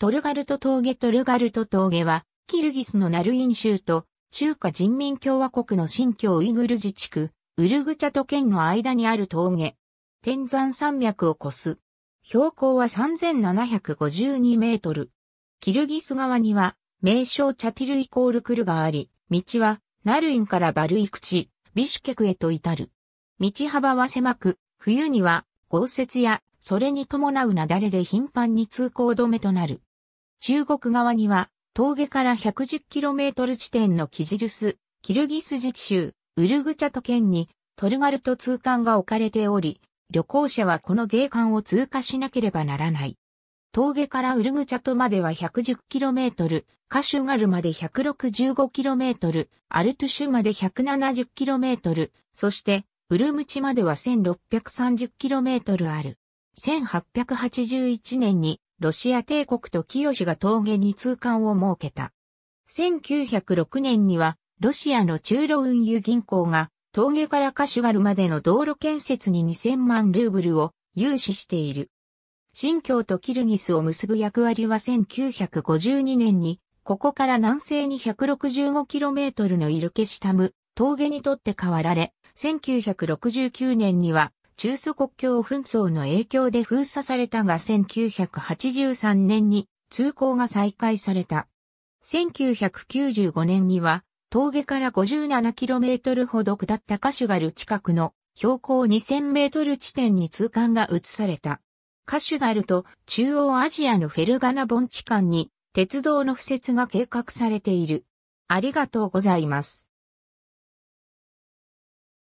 トルガルト峠は、キルギスのナルイン州と、中華人民共和国の新疆ウイグル自治区、ウルグチャト県の間にある峠。天山山脈を越す。標高は3752メートル。キルギス側には、名称チャティル=クルがあり、道は、ナルインからバルイクチ、ビシュケクへと至る。道幅は狭く、冬には、豪雪や、それに伴う雪崩で頻繁に通行止めとなる。中国側には、峠から 110km 地点のキジルス、キルギス自治州、ウルグチャト県に、トルガルト通関が置かれており、旅行者はこの税関を通過しなければならない。峠からウルグチャトまでは 110km、カシュガルまで 165km、アルトゥシュまで 170km、そして、ウルムチまでは 1630km ある。1881年に、ロシア帝国と清が峠に通関を設けた。1906年には、ロシアの中ロ運輸銀行が、峠からカシュガルまでの道路建設に2000万ルーブルを融資している。新疆とキルギスを結ぶ役割は1952年に、ここから南西に 165km のイルケシタム、峠にとって変わられ、1969年には、中ソ国境紛争の影響で封鎖されたが1983年に通行が再開された。1995年には峠から 57km ほど下ったカシュガル近くの標高 2000m 地点に通関が移された。カシュガルと中央アジアのフェルガナ盆地間に鉄道の敷設が計画されている。ありがとうございます。